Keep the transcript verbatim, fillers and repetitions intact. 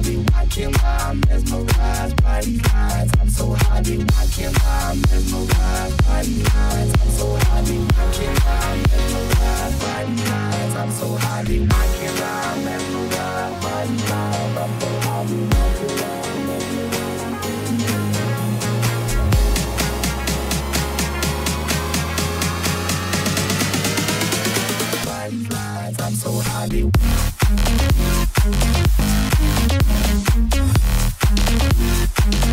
hobby, why can't I mesmerize body lines? I'm so hobby, why can't I mesmerize body lines? I'm so hobby, why can't I mesmerize body lines? I'm so hobby, why can't I mesmerize body lines? I'm so hobby, why can't I? I'm so happy.